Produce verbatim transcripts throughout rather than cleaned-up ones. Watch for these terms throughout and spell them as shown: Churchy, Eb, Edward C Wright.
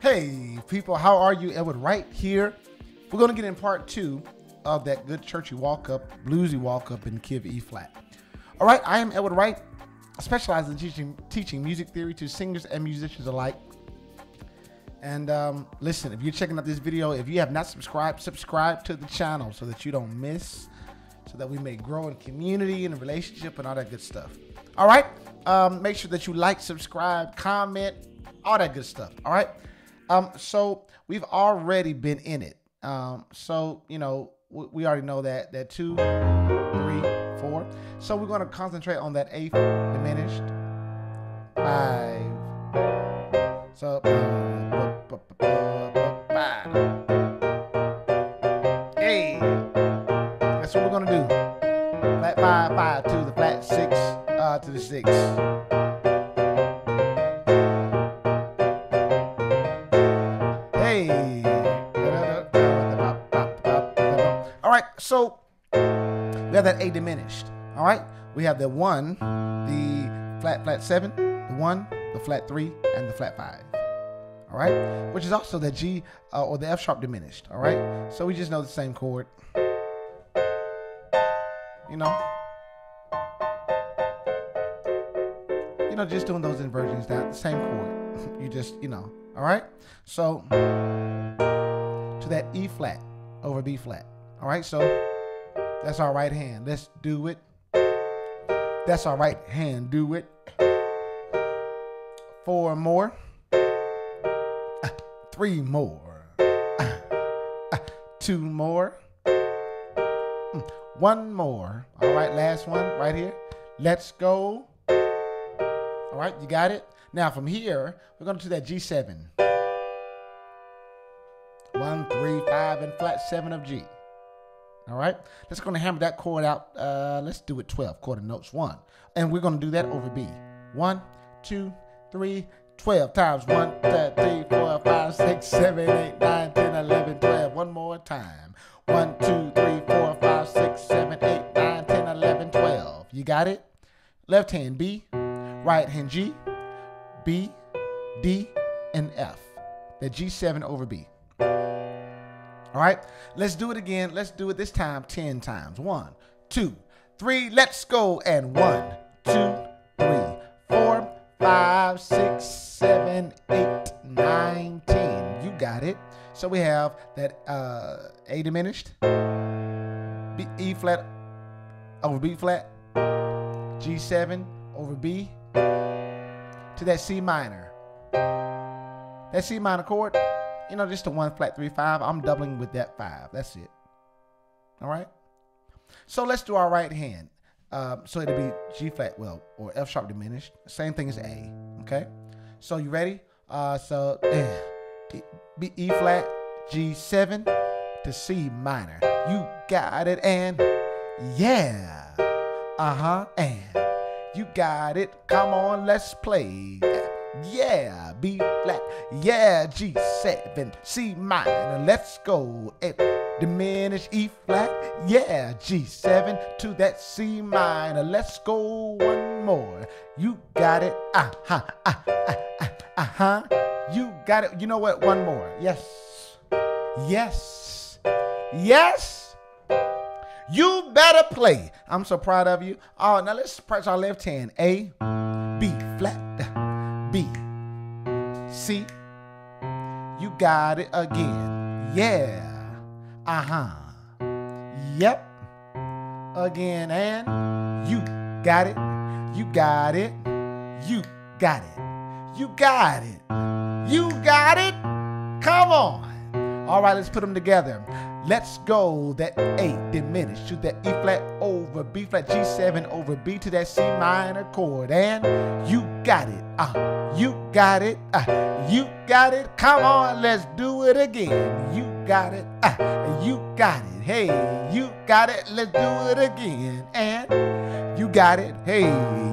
Hey people, how are you? Edward Wright here. We're going to get in part two of that good churchy walk-up, bluesy walk-up in Key of E flat. All right, I am Edward Wright. I specialize in teaching, teaching music theory to singers and musicians alike. And um, listen, if you're checking out this video, if you have not subscribed, subscribe to the channel so that you don't miss, so that we may grow in community and relationship and all that good stuff. All right, um, make sure that you like, subscribe, comment, all that good stuff. All right. Um, so we've already been in it. Um, so, you know, we, we already know that, that two, three, four. So we're going to concentrate on that eighth diminished five. So, hey, that's what we're going to do. Flat five, five, two, the flat six, uh, to the six. So we have that A diminished. All right, we have the one, the flat flat seven, the one, the flat three, and the flat five. All right, which is also the G uh, or the F sharp diminished. All right, so we just know the same chord. You know, you know, just doing those inversions down the same chord. You just, you know. All right, so to that E flat over B flat. All right, so that's our right hand. Let's do it. That's our right hand. Do it. Four more. Uh, three more. Uh, uh, two more. One more. All right, last one right here. Let's go. All right, you got it. Now from here, we're going to do that G seven. One, three, five, and flat seven of G. All right, let's gonna hammer that chord out. Uh, let's do it twelve quarter notes, one. And we're gonna do that over B. One, two, three, twelve times. One, two, three, four, five, six, seven, eight, nine, ten, eleven, twelve. One more time. One, two, three, four, five, six, seven, eight, nine, ten, eleven, twelve. You got it? Left hand B, right hand G, B, D, and F. That G seven over B. All right, let's do it again. Let's do it this time ten times. One, two, three, let's go. And one, two, three, four, five, six, seven, eight, nine, ten. You got it. So we have that uh, A diminished, B, E flat over B flat, G seven over B, to that C minor. That C minor chord. You know, just a one flat three five. I'm doubling with that five. That's it. All right. So let's do our right hand. Um, so it'll be G flat, well, or F sharp diminished. Same thing as A. Okay. So you ready? Uh, so eh, B, E flat, G seven to C minor. You got it. And yeah. Uh huh. And you got it. Come on, let's play. Yeah, B flat, yeah, G seven, C minor, let's go, F diminished, E flat, yeah, G seven to that C minor, let's go, one more, you got it, uh-huh, uh-huh, uh-huh, you got it, you know what, one more, yes, yes, yes, you better play, I'm so proud of you. Oh, now let's press our left hand, A, B flat, B, C, you got it again, yeah, uh-huh, yep, again, and you got it, you got it, you got it, you got it, you got it, come on. All right, let's put them together. Let's go, that A diminished to that E flat over B flat, G seven over B to that C minor chord, and you got it, uh, you got it, uh, you got it, come on, let's do it again, you got it, uh, you got it, hey, you got it, let's do it again, and you got it, hey,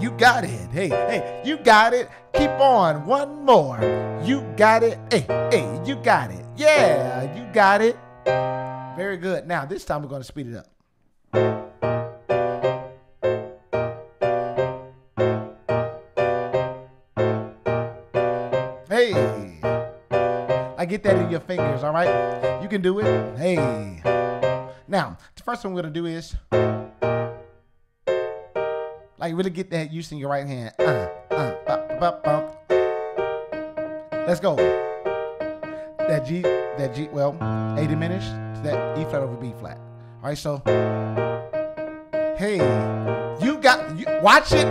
you got it, hey, hey, you got it, keep on, one more, you got it, hey, hey, you got it, yeah, you got it. Very good. Now, this time we're going to speed it up. Hey. I get that in your fingers, all right? You can do it. Hey. Now, the first thing we're going to do is, like, really get that use in your right hand. Uh, uh, bump, bump, bump. Let's go. That G, that G, well, A diminished to that E flat over B flat. All right, so, hey, you got, you, watch it.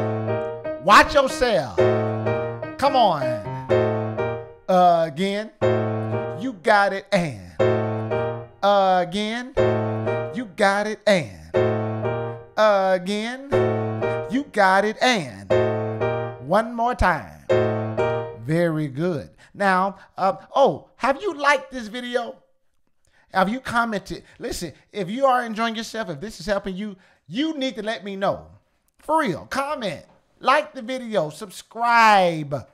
Watch yourself. Come on. Uh, again, you got it, and. Uh, again, you got it, and. Uh, again, you got it, and. One more time. Very good. Now, uh, oh, have you liked this video? Have you commented? Listen, if you are enjoying yourself, if this is helping you, you need to let me know. For real, comment. Like the video, subscribe,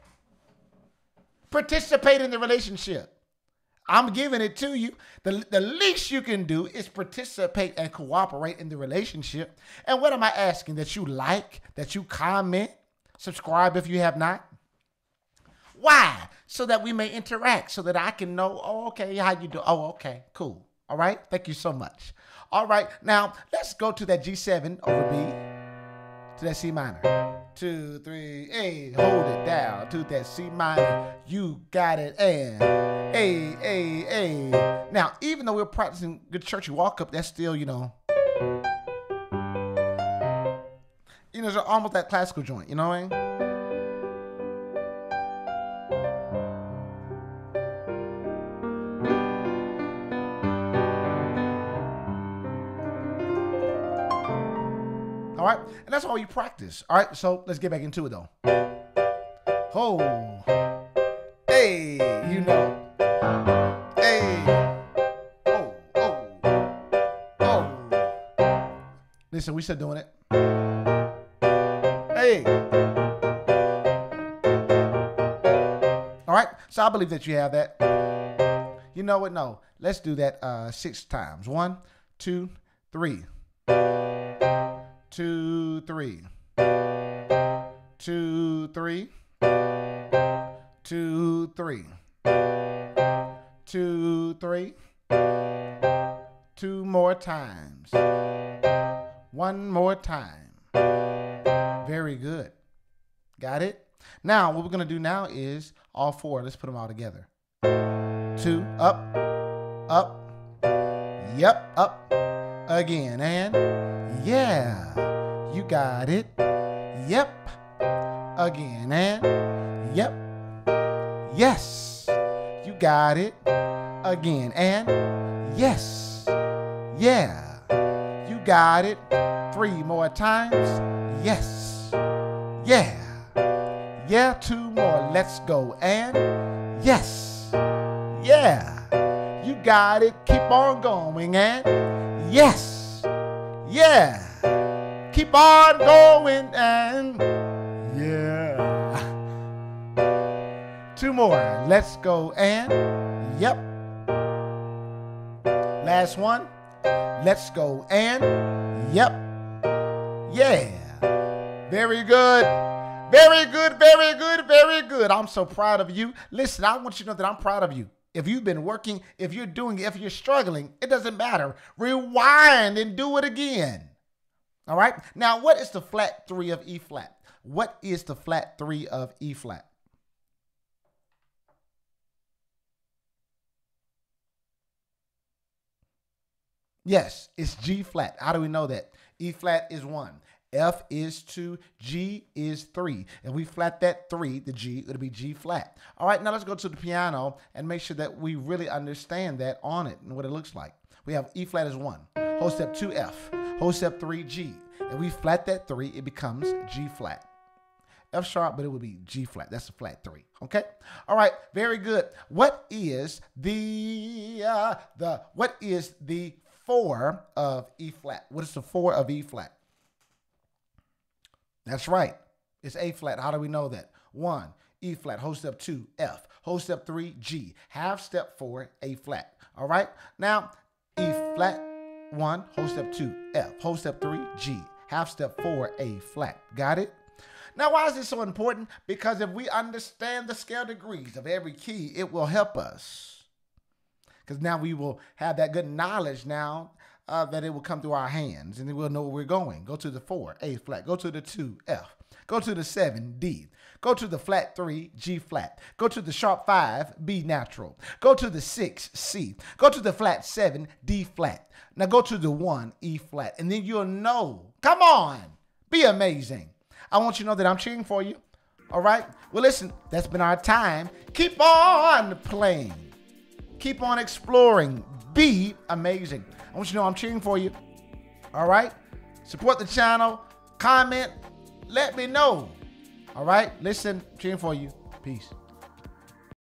participate in the relationship. I'm giving it to you. The, the least you can do is participate and cooperate in the relationship. And what am I asking? That you like, that you comment, subscribe if you have not. Why? So that we may interact, so that I can know, oh, okay, how you do? Oh, okay, cool. All right, thank you so much. All right, now let's go to that G seven over B to that C minor. Two, three, hey, hold it down to that C minor. You got it, and hey, hey, hey. Now, even though we're practicing good church walk up, that's still, you know, you know, it's almost that classical joint, you know what I mean? All right. And that's all you practice. All right, so let's get back into it though. Ho, hey, you know, hey, oh, oh, oh. Listen, we still doing it. Hey. All right, so I believe that you have that. You know what? No, let's do that uh, six times. One, two, three. Two, three, two, three, two, three, two, three, two more times, one more time. Very good. Got it? Now, what we're going to do now is all four. Let's put them all together. Two, up, up, yep, up, again, and yeah, you got it. Yep. Again, and yep. Yes, you got it. Again, and yes. Yeah, you got it. Three more times. Yes. Yeah. Yeah, two more. Let's go. And yes. Yeah, you got it. Keep on going. And yes. Yeah, keep on going and yeah. Two more, let's go and yep. Last one, let's go and yep. Yeah, very good, very good, very good, very good. I'm so proud of you. Listen, I want you to know that I'm proud of you. If you've been working, if you're doing, if you're struggling, it doesn't matter. Rewind and do it again. All right. Now, what is the flat three of E flat? What is the flat three of E flat? Yes, it's G flat. How do we know that? E flat is one. F is two, G is three. If we flat that three, the G, it'll be G flat. All right, now let's go to the piano and make sure that we really understand that on it and what it looks like. We have E flat is one, whole step two F, whole step three G. If we flat that three, it becomes G flat. F sharp, but it would be G flat. That's a flat three, okay? All right, very good. What is the, uh, the, what is the four of E flat? What is the four of E flat? That's right. It's A flat. How do we know that? One, E flat, whole step two, F, whole step three, G, half step four, A flat. All right. Now, E flat, one, whole step two, F, whole step three, G, half step four, A flat. Got it? Now, why is this so important? Because if we understand the scale degrees of every key, it will help us because now we will have that good knowledge now uh, that it will come through our hands, and then we'll know where we're going. Go to the four, A flat. Go to the two, F. Go to the seven, D. Go to the flat three, G flat. Go to the sharp five, B natural. Go to the six, C. Go to the flat seven, D flat. Now go to the one, E flat. And then you'll know. Come on. Be amazing. I want you to know that I'm cheering for you. All right? Well, listen, that's been our time. Keep on playing. Keep on exploring. Be amazing. I want you to know I'm cheering for you. All right? Support the channel. Comment. Let me know. All right? Listen, cheering for you. Peace.